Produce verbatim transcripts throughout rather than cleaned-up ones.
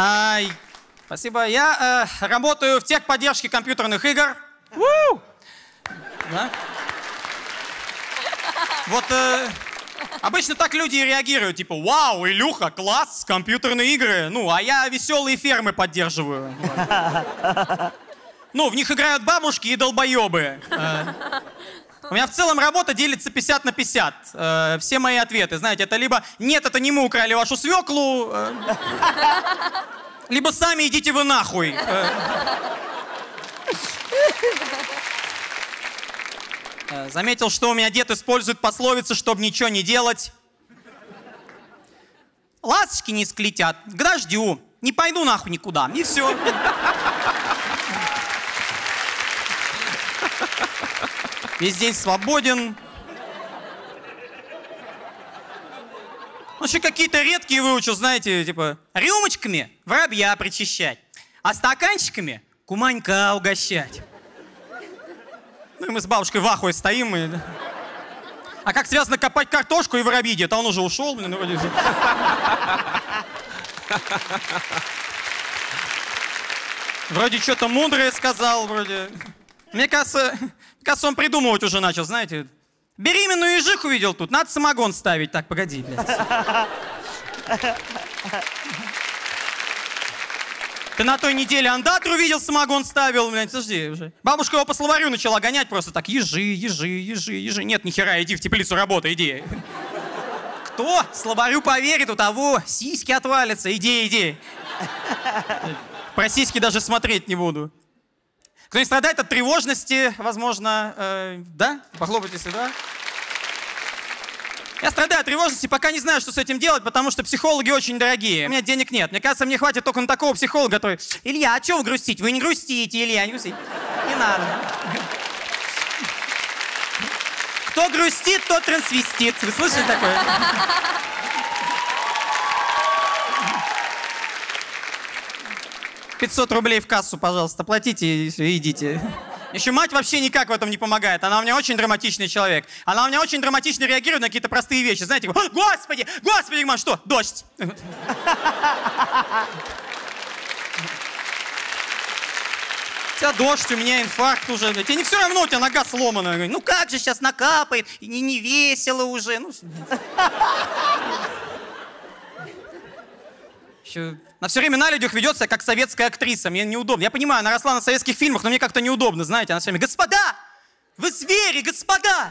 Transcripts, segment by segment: А, спасибо. Я э, работаю в техподдержке компьютерных игр. Да? Вот э, обычно так люди и реагируют, типа, вау, Илюха, класс, компьютерные игры. Ну, а я веселые фермы поддерживаю. Ну, в них играют бабушки и долбоебы. У меня в целом работа делится пятьдесят на пятьдесят. Э, все мои ответы, знаете, это либо «нет, это не мы украли вашу свеклу», э, либо «сами идите вы нахуй». Э, э, заметил, что у меня дед использует пословицу, чтобы ничего не делать. «Ласточки не склетят, к дождю, не пойду нахуй никуда». И все. Весь день свободен. Еще какие-то редкие выучил, знаете, типа рюмочками воробья причищать, а стаканчиками куманька угощать. Ну и мы с бабушкой в ахуе стоим. И... А как связано копать картошку и воробьи где-то? Он уже ушел, блин, вроде. Вроде что-то мудрое сказал, вроде. Мне кажется, мне кажется, он придумывать уже начал, знаете. Беременную ежиху видел тут, надо самогон ставить. Так, погоди, блядь. Ты на той неделе андатру видел, самогон ставил, блядь, подожди уже. Бабушка его по словарю начала гонять просто так. Ежи, ежи, ежи, ежи. Нет, нихера, иди в теплицу работай, иди. Кто словарю поверит, у того сиськи отвалятся. Иди, иди. Про сиськи даже смотреть не буду. Кто не страдает от тревожности, возможно, э, да? Похлопайтесь, да? Я страдаю от тревожности, пока не знаю, что с этим делать, потому что психологи очень дорогие. У меня денег нет. Мне кажется, мне хватит только на такого психолога, который... Илья, а чего вы грустите? Вы не грустите, Илья, не грустите. Не надо. Кто грустит, тот трансвестит. Вы слышали такое? пятьсот рублей в кассу, пожалуйста, платите и идите. Еще мать вообще никак в этом не помогает. Она у меня очень драматичный человек. Она у меня очень драматично реагирует на какие-то простые вещи. Знаете, господи, господи, мам, что? Дождь. У тебя дождь, у меня инфаркт уже. Тебе не все равно, у тебя нога сломана. Ну как же сейчас накапает, и не, не весело уже. Ну... Она все время на людях ведет себя как советская актриса. Мне неудобно. Я понимаю, она росла на советских фильмах, но мне как-то неудобно, знаете. Она все время: «Господа! Вы звери, господа!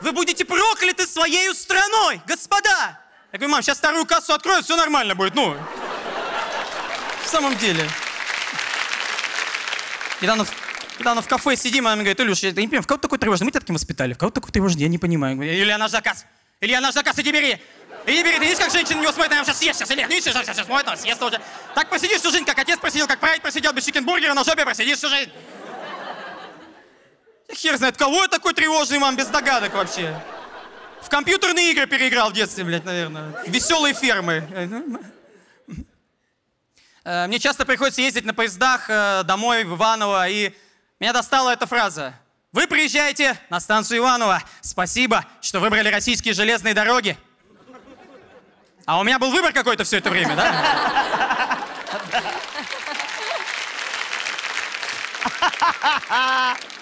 Вы будете прокляты своей страной, господа!» Я говорю: «Мам, сейчас вторую кассу откроют, все нормально будет». Ну, в самом деле. Недавно, недавно в кафе сидим, она мне говорит: «Илюш, я не понимаю, в кого такой тревожный? Мы тебя таким воспитали. В кого такой тревожный? Я не понимаю». «Илья, наш заказ! Илья, наш заказ, иди бери! Иди, бери, ты видишь, как женщина не смотрит, наверное, сейчас съест, сейчас, Илья, видишь, сейчас, сейчас, моет, съест уже. Так посидишь всю жизнь, как отец просидел, как прадед просидел, без чикенбургера на жопе просидишь всю жизнь». Хер знает, кого я такой тревожный, мам, без догадок вообще. В компьютерные игры переиграл в детстве, блядь, наверное. Веселые фермы. Мне часто приходится ездить на поездах домой в Иваново, и меня достала эта фраза. «Вы приезжаете на станцию Иваново. Спасибо, что выбрали российские железные дороги». А у меня был выбор какой-то все это время, да?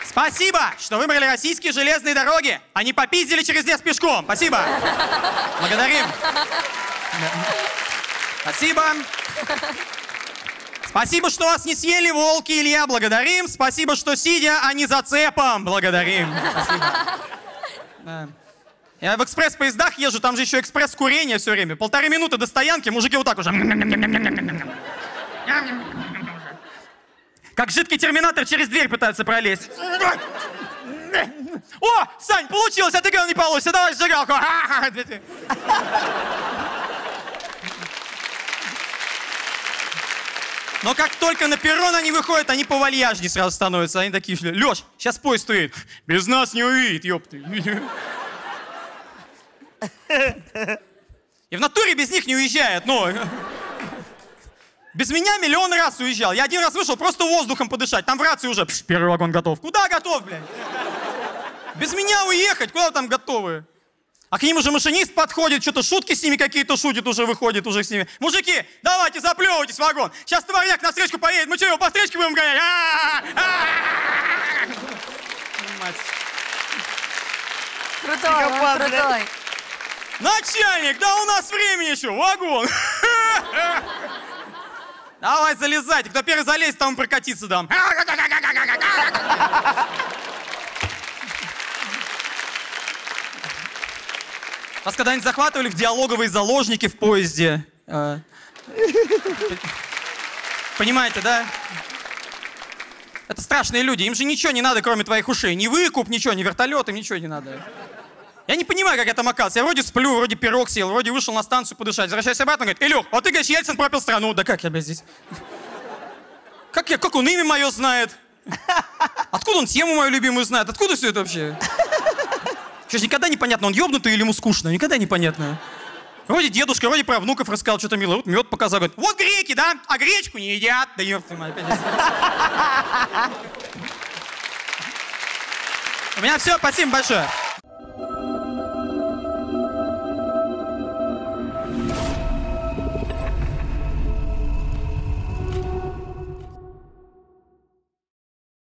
Спасибо, что выбрали российские железные дороги. Они попиздили через лес пешком. Спасибо. Благодарим. Спасибо. Спасибо, что вас не съели волки, Илья. Благодарим. Спасибо, что сидя, а не за цепом. Благодарим. Спасибо. Я в экспресс-поездах езжу, там же еще экспресс-курение все время. Полторы минуты до стоянки, мужики вот так уже. Как жидкий терминатор через дверь пытается пролезть. О, Сань, получилось, а ты говорил, не получится. Давай сжигалку. Но как только на перрон они выходят, они повальяжнее сразу становятся. Они такие: «Лёш, сейчас поезд стоит. Без нас не увидит, ёпты». И в натуре без них не уезжает, но... Без меня миллион раз уезжал. Я один раз вышел просто воздухом подышать. Там в рации уже: «Пш, первый вагон готов». Куда готов, блядь? Без меня уехать? Куда вы там готовы? А к ним уже машинист подходит, что-то шутки с ними какие-то шутит, уже выходит, уже с ними. Мужики, давайте, заплевывайтесь в вагон. Сейчас товарняк на встречку поедет. Мы что, его по встречке будем гонять? Крутой, крутой. Начальник, да у нас времени еще, вагон. Давай, залезайте. Кто первый залезет, там прокатиться дам. Вас когда-нибудь захватывали в диалоговые заложники в поезде? Понимаете, да? Это страшные люди. Им же ничего не надо, кроме твоих ушей. Ни выкуп, ничего, ни вертолет, им ничего не надо. Я не понимаю, как я там оказался. Я вроде сплю, вроде пирог съел, вроде вышел на станцию подышать. Возвращаюсь обратно, говорит: Илюх, вот ты, говоришь, Ельцин пропил страну. Да как я, блядь, здесь? Как я, как он имя мое знает? Откуда он тему мою любимую знает? Откуда все это вообще? Что ж, никогда непонятно, он ёбнутый или ему скучно? Никогда непонятно. Вроде дедушка, вроде про внуков рассказал что-то милое. Вот мед показал, говорит: вот греки, да? А гречку не едят. Да ёб ты мать, опять. У меня все, спасибо большое.